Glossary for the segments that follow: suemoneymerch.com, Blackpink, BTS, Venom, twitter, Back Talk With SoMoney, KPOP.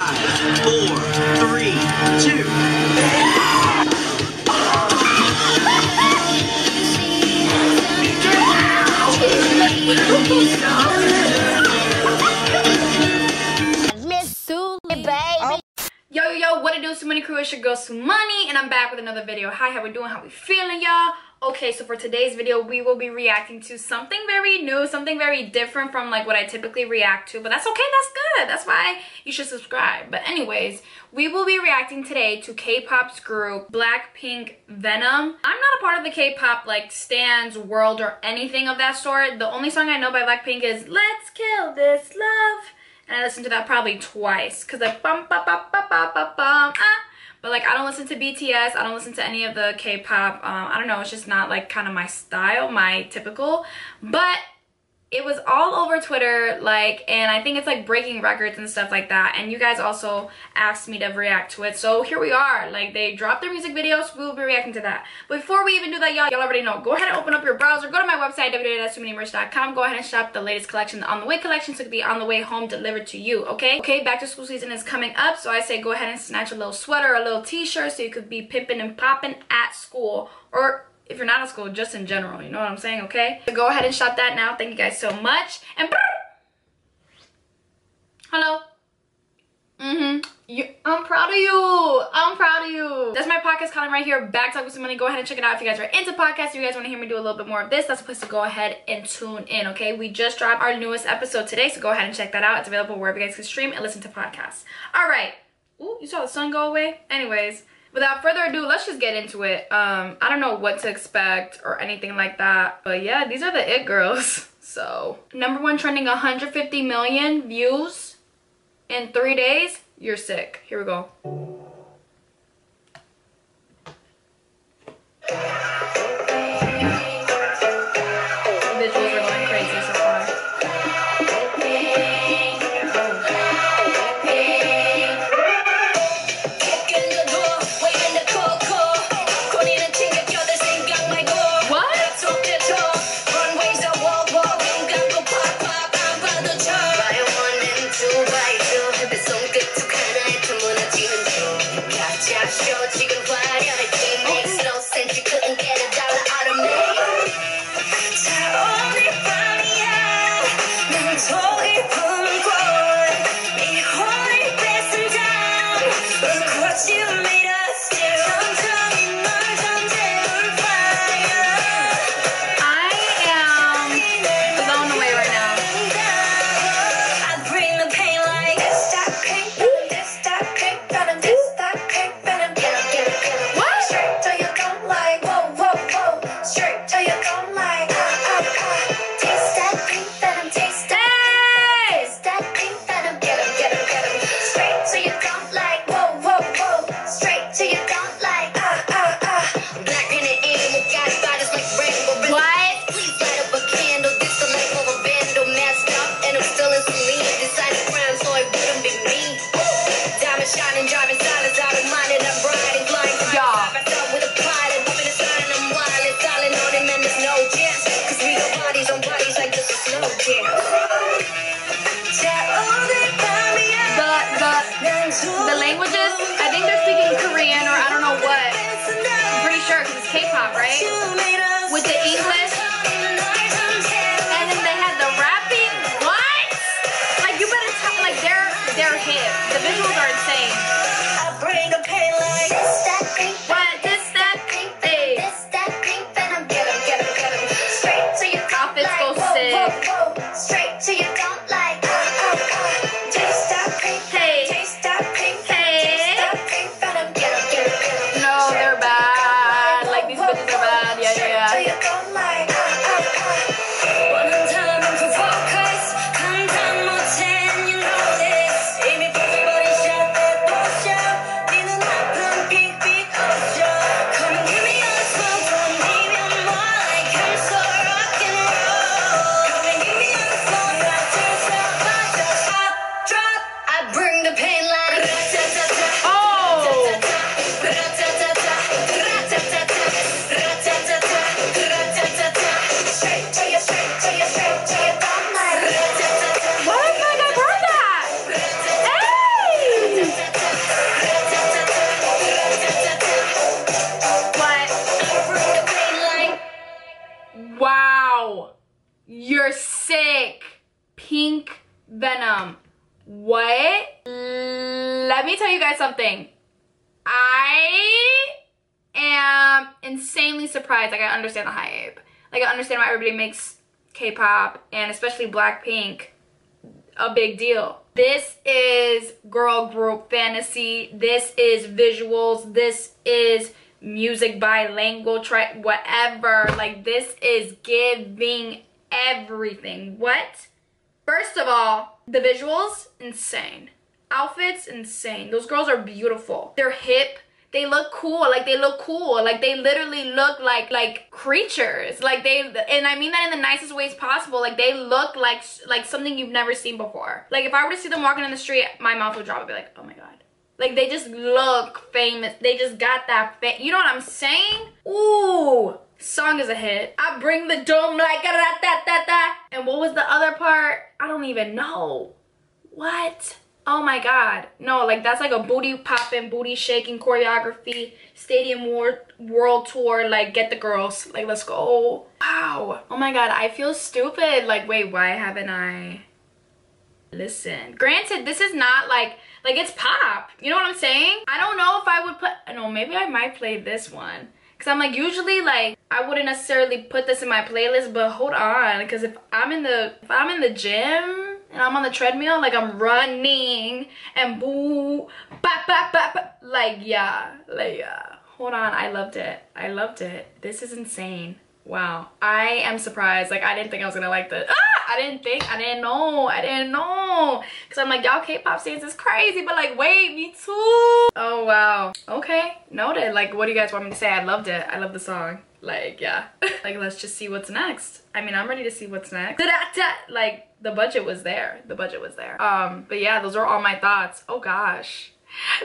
5, 4, 3, 2. Yo, what it do, SoMoney crew? It's your girl SoMoney, and I'm back with another video. Hi, how we doing? How we feeling, y'all? Okay, so for today's video, we will be reacting to something very new, something very different from like what I typically react to, but that's okay, that's good. That's why you should subscribe. But anyways, we will be reacting today to K-pop's group, Blackpink Venom. I'm not a part of the K-pop like stans, world, or anything of that sort. The only song I know by Blackpink is Let's Kill This Love. And I listened to that probably twice, cause like bum ba ba ba ba ba bum ah. But like I don't listen to BTS, I don't listen to any of the K-pop, I don't know, it's just not like kind of my style, my typical. But it was all over Twitter, like, and I think it's like breaking records and stuff like that, and you guys also asked me to react to it, so here we are. Like, they dropped their music videos, we will be reacting to that. But before we even do that, y'all already know, go ahead and open up your browser, go to my website, www.suemoneymerch.com, go ahead and shop the latest collection, the On The Way collection, so it could be on the way home delivered to you, okay? Okay, back to school season is coming up, so I say go ahead and snatch a little sweater, a little t-shirt, so you could be pimping and popping at school, or if you're not at school, just in general, you know what I'm saying, okay? So go ahead and shop that now. Thank you guys so much. And hello. I'm proud of you. I'm proud of you. That's my podcast column right here, Back Talk With SoMoney. Go ahead and check it out if you guys are into podcasts. If you guys want to hear me do a little bit more of this, that's a place to go ahead and tune in, okay? We just dropped our newest episode today, so go ahead and check that out. It's available wherever you guys can stream and listen to podcasts. All right. Ooh, you saw the sun go away? Anyways. Without further ado, let's just get into it. I don't know what to expect or anything like that. But yeah, these are the it girls. So, number one trending, 150 million views in 3 days. You're sick. Here we go. K-pop, right? With the English, and then they had the rapping. What? Like, you better tell. Like, they're hip. The visuals are insane. I bring the pain like this, that pink, and I'm get 'em. Straight to your outfits go sick. Straight to your don't like. Taste that pink, hey. Taste that pink, hey. And I'm get 'em. No, they're bad. They're bad. Yeah, yeah, yeah. Let me tell you guys something. I am insanely surprised. Like, I understand the hype. Like, I understand why everybody makes K-pop, and especially Blackpink, a big deal. This is girl group fantasy. This is visuals. This is music, bilingual track, whatever. Like, this is giving everything. What? First of all, the visuals, insane. Outfits, insane. Those girls are beautiful. They're hip. They look cool. Like, they look cool. Like, they literally look like creatures. Like, they, and I mean that in the nicest ways possible. Like, they look like something you've never seen before. Like, if I were to see them walking in the street, my mouth would drop. I'd be like, oh my god. Like, they just look famous. They just got that fame. You know what I'm saying? Ooh, song is a hit. I bring the doom like a da da da da. And what was the other part? I don't even know. What? Oh my god. No, like, that's like a booty popping, booty shaking choreography, stadium world tour. Like, get the girls. Like, let's go. Wow. Oh my god, I feel stupid. Like, wait, why haven't I listened? Granted, this is not like it's pop. You know what I'm saying? I don't know if I would put, no, maybe I might play this one. Cause I'm like, usually like, I wouldn't necessarily put this in my playlist, but hold on. Cause if I'm in the gym, and I'm on the treadmill, like, I'm running and boo, bop, bop, bop, bop. Like, yeah. Hold on, I loved it. This is insane. Wow. I am surprised. Like, I didn't think I was gonna like this. Ah! I didn't know. Cause I'm like, y'all K-pop fans is crazy, but like, wait, me too. Oh, wow. Okay, noted. Like, what do you guys want me to say? I loved it. I love the song. Like, yeah. Like, let's just see what's next. I mean, I'm ready to see what's next. Like, the budget was there. But yeah, those are all my thoughts. Oh gosh.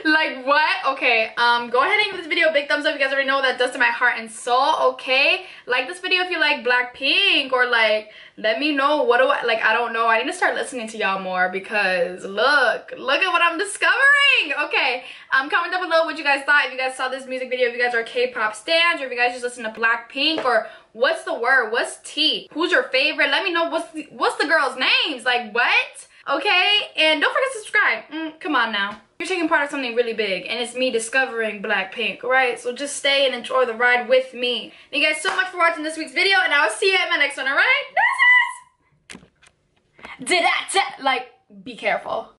Like, what? Okay, go ahead and give this video a big thumbs up. You guys already know what that does to my heart and soul, okay? Like this video if you like Blackpink, or like, let me know. What do I, like, I don't know. I need to start listening to y'all more because look at what I'm discovering, okay? Comment down below what you guys thought. If you guys saw this music video, if you guys are K-pop stans, or if you guys just listen to Blackpink, or what's the word? What's T? Who's your favorite? Let me know what's the girls' names, like what? Okay, and don't forget to subscribe. Come on now. You're taking part of something really big, and it's me discovering Blackpink, right? So just stay and enjoy the ride with me. Thank you guys so much for watching this week's video, and I'll see you at my next one, alright? Like, be careful.